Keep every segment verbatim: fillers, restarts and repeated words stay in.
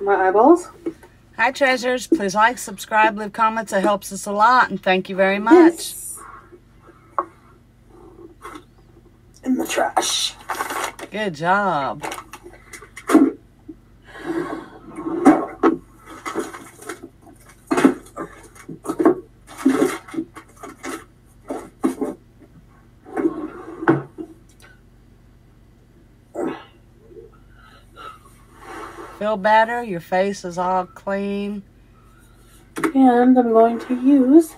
My eyeballs. Hi treasures, please like, subscribe, leave comments, it helps us a lot, and thank you very much. Yes. In the trash. Good job. Feel better? Your face is all clean. And I'm going to use...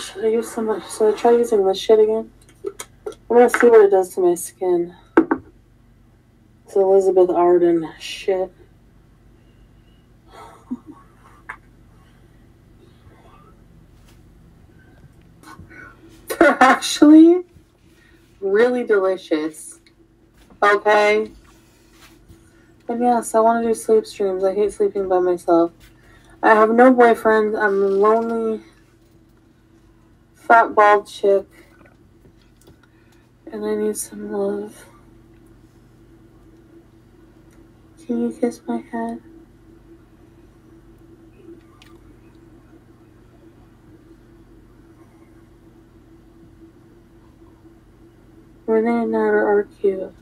Should I use some... Should I try using this shit again? I'm going to see what it does to my skin. It's Elizabeth Arden shit. They're actually really delicious. Okay? And yes, I want to do sleep streams. I hate sleeping by myself. I have no boyfriend. I'm a lonely, fat, bald chick. And I need some love. Can you kiss my head? Renee and I are cute.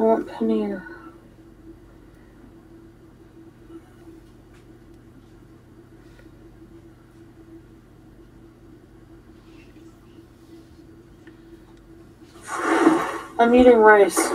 I want paneer. I'm eating rice.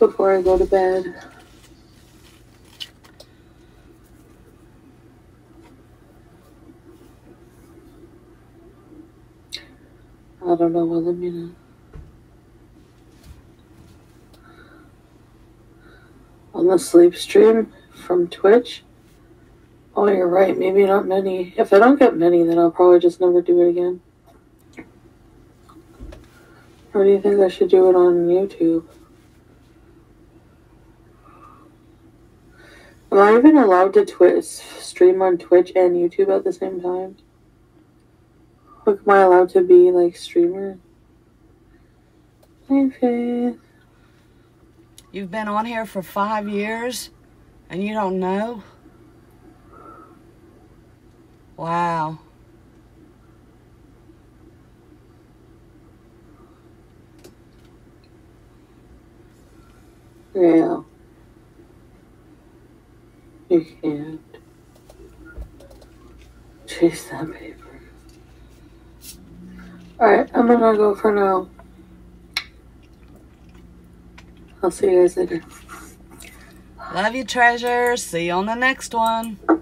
Before I go to bed. I don't know what I mean. On the sleep stream from Twitch. Oh, you're right. Maybe not many. If I don't get many, then I'll probably just never do it again. Or do you think I should do it on YouTube? Am I even allowed to twitch, stream on Twitch and YouTube at the same time? Like, am I allowed to be, like, streamer? Hey, Faith. You've been on here for five years, and you don't know? Wow. Yeah. You can't chase that paper. Alright, I'm gonna go for now. I'll see you guys later. Love you, treasures. See you on the next one.